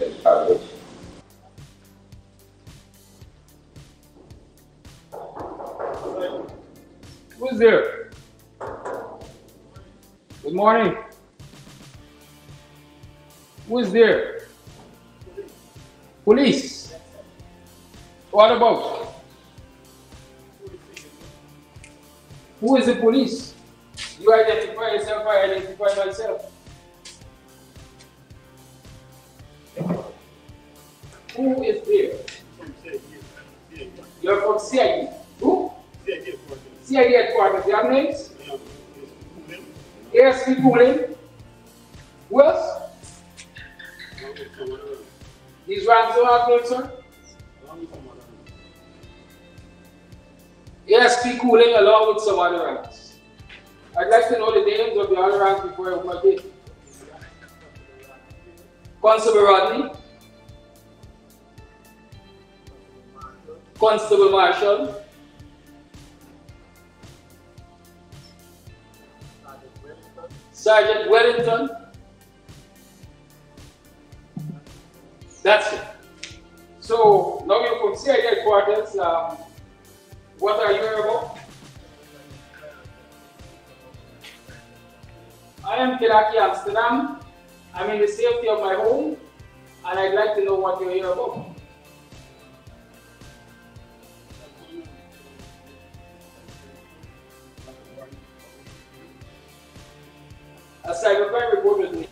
let's start with. Who's there? Good morning. Who's there? Police. What about? Who is the police? You identify yourself, I identify myself. Who is there? You're from CID. Who? CID headquarters. You have names? ASP Cooling. Who else? Is Ranzo out there, sir? ASP Cooling along with some other ranks. I'd like to know the names of the other ranks before I open my gate. Constable Rodney. Constable Marshall. Sergeant Wellington. That's it. So now you're from CID headquarters. What are you here about? I am Kiraki Amsterdam. I'm in the safety of my home, and I'd like to know what you're here about. A cybercrime report was made.